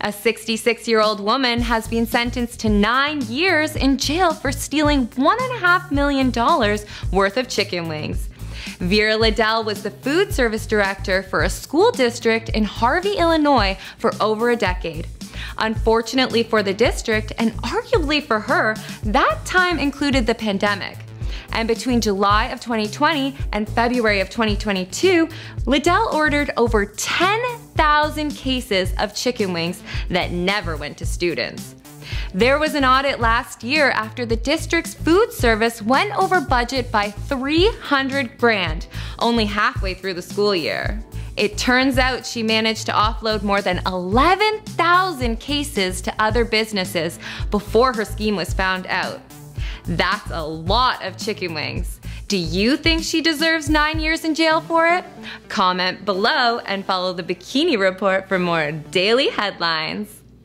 A 66-year-old woman has been sentenced to 9 years in jail for stealing $1.5 million worth of chicken wings. Vera Liddell was the food service director for a school district in Harvey, Illinois for over a decade. Unfortunately for the district, and arguably for her, that time included the pandemic. And between July of 2020 and February of 2022, Liddell ordered over 10,000 cases of chicken wings that never went to students. There was an audit last year after the district's food service went over budget by $300,000, only halfway through the school year. It turns out she managed to offload more than 11,000 cases to other businesses before her scheme was found out. That's a lot of chicken wings. Do you think she deserves 9 years in jail for it? Comment below and follow The Bikini Report for more daily headlines.